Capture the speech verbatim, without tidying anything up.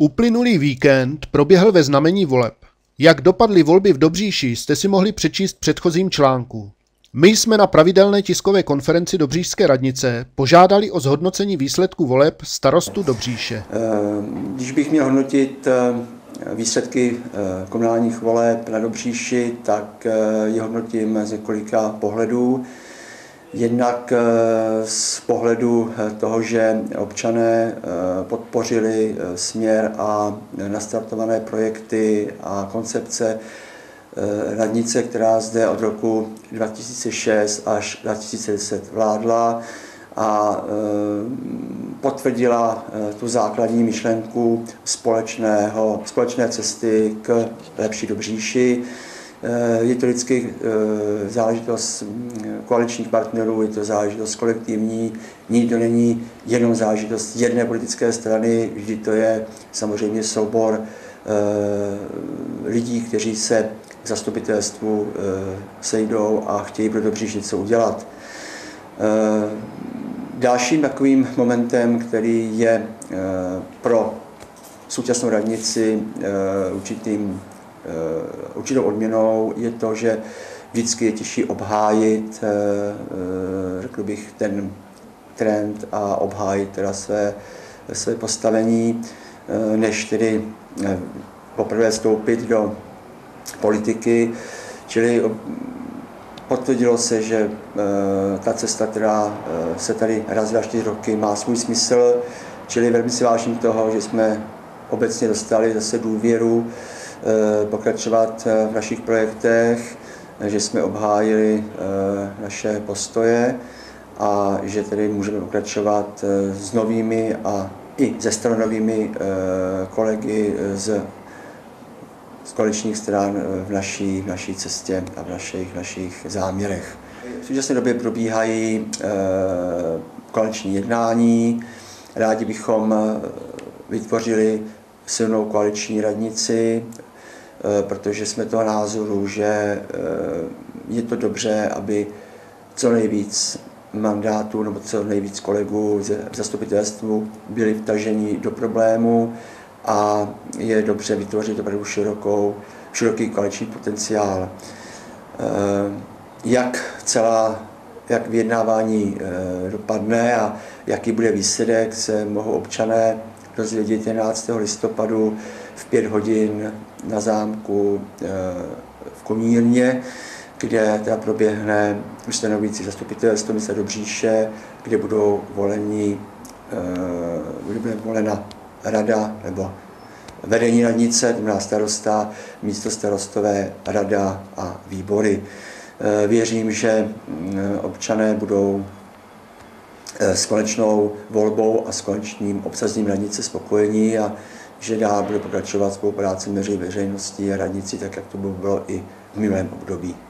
Uplynulý víkend proběhl ve znamení voleb. Jak dopadly volby v Dobříši, jste si mohli přečíst v předchozím článku. My jsme na pravidelné tiskové konferenci Dobříšské radnice požádali o zhodnocení výsledků voleb starostu Dobříše. Když bych měl hodnotit výsledky komunálních voleb na Dobříši, tak je hodnotím z několika pohledů. Jednak z pohledu toho, že občané podpořili směr a nastartované projekty a koncepce radnice, která zde od roku dva tisíce šest až dva tisíce deset vládla a potvrdila tu základní myšlenku společného, společné cesty k lepší Dobříši. Je to vždycky záležitost koaličních partnerů, je to záležitost kolektivní, nikdo není jenom záležitost jedné politické strany, vždy to je samozřejmě soubor lidí, kteří se k zastupitelstvu sejdou a chtějí pro Dobříš něco udělat. Dalším takovým momentem, který je pro současnou radnici určitým určitou odměnou, je to, že vždycky je těžší obhájit, řekl bych, ten trend a obhájit teda své, své postavení, než tedy poprvé vstoupit do politiky. Čili potvrdilo se, že ta cesta, která se tady raz za čtyři roky, má svůj smysl, čili velmi si vážím toho, že jsme obecně dostali zase důvěru pokračovat v našich projektech, že jsme obhájili naše postoje a že tedy můžeme pokračovat s novými a i ze stranovými kolegy z, z koaličních stran v naší, v naší cestě a v našich, našich záměrech. V současné době probíhají koaliční jednání. Rádi bychom vytvořili silnou koaliční radnici, protože jsme toho názoru, že je to dobře, aby co nejvíc mandátů nebo co nejvíc kolegů v zastupitelstvu byli vtaženi do problému a je dobře vytvořit opravdu širokou, široký koaliční potenciál. Jak celá jak vyjednávání dopadne a jaký bude výsledek, se mohou občané dozvědět jedenáctého listopadu v pět hodin na zámku v Komírně, kde teda proběhne ustanovující zastupitelstvo města Dobříše, kde budou voleni, kde bude volena rada nebo vedení radnice, to znamená starosta, místostarostové, rada a výbory. Věřím, že občané budou s konečnou volbou a s konečným obsazením radnice spokojení a že dál bude pokračovat spolupráce mezi veřejností a radnicí, tak jak to bylo i v minulém období.